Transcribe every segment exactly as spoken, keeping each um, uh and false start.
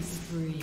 Spree.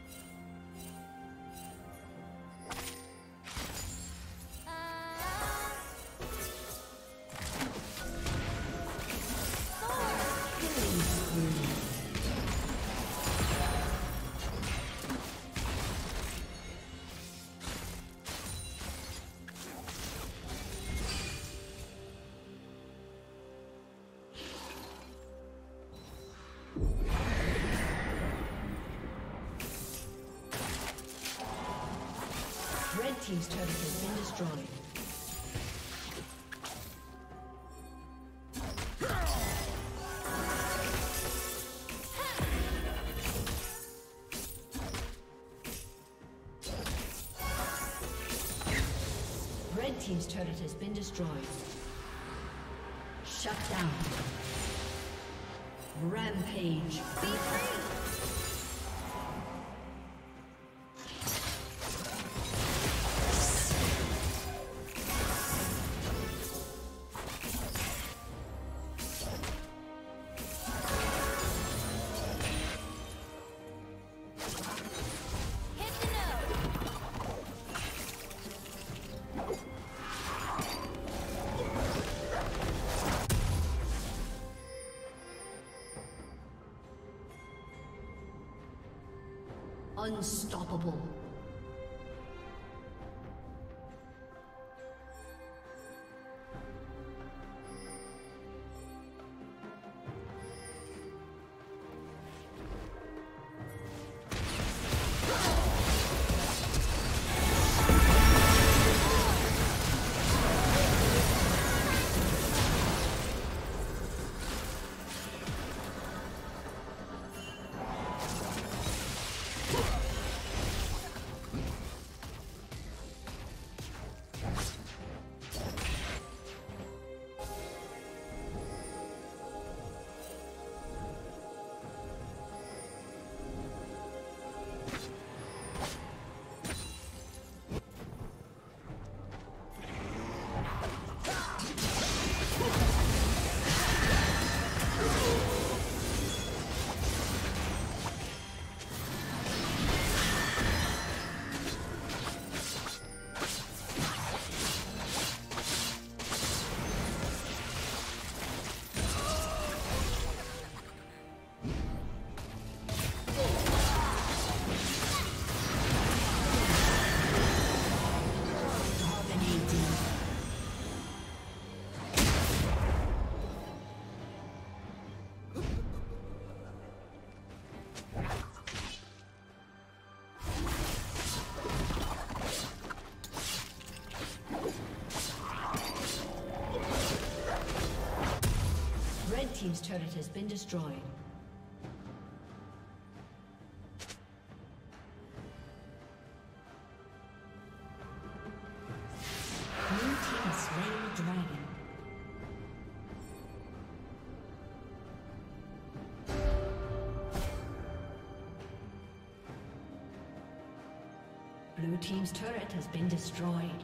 Team's turret has been destroyed. Red Team's turret has been destroyed. Shut down. Rampage. Be free! Unstoppable. Team's turret has been destroyed. Blue team's turret has been destroyed.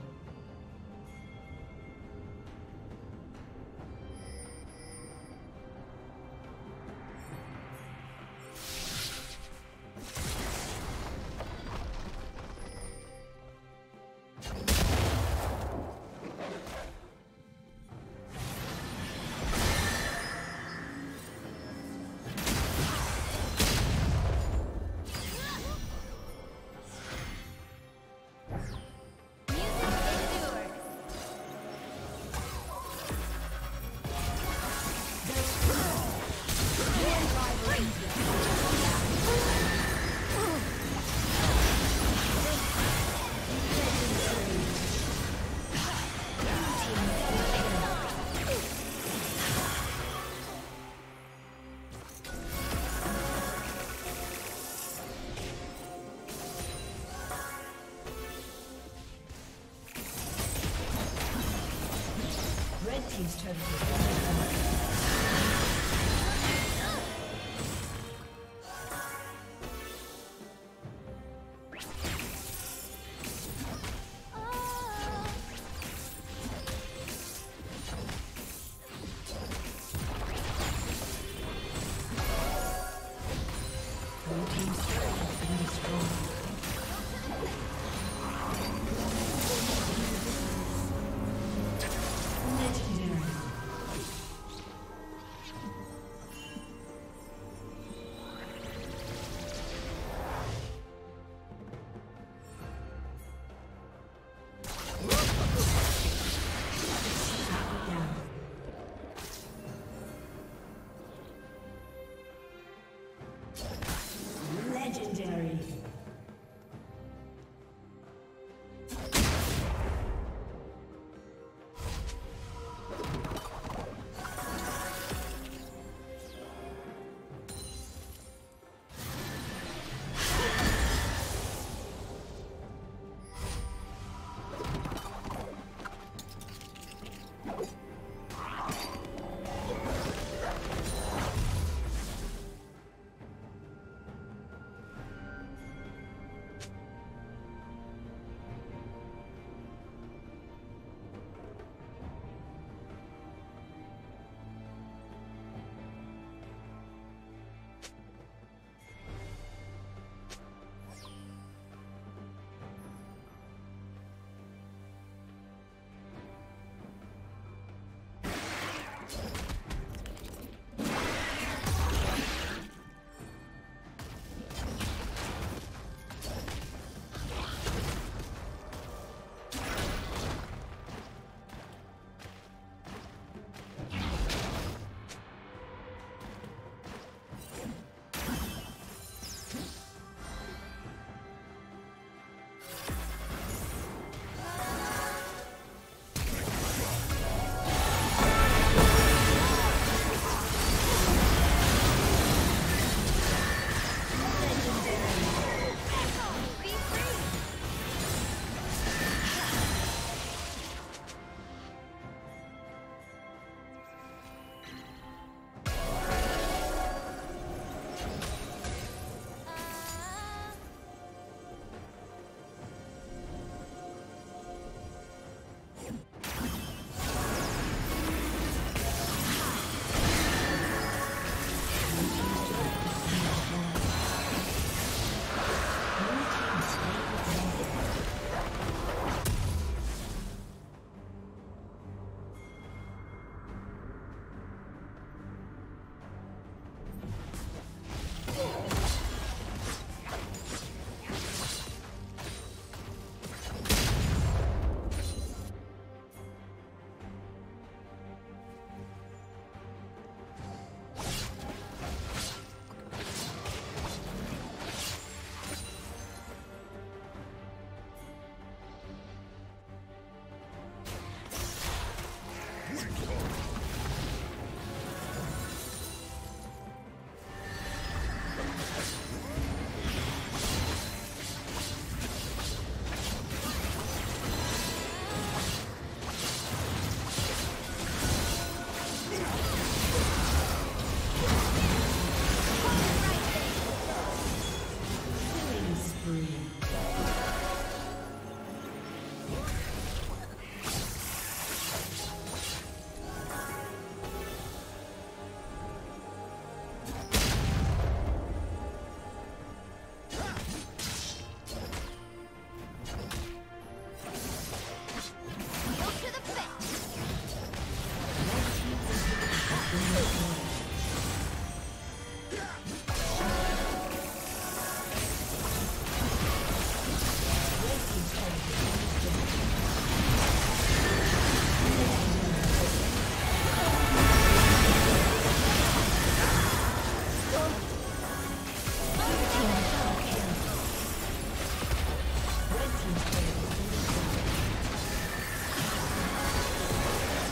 He's totally good.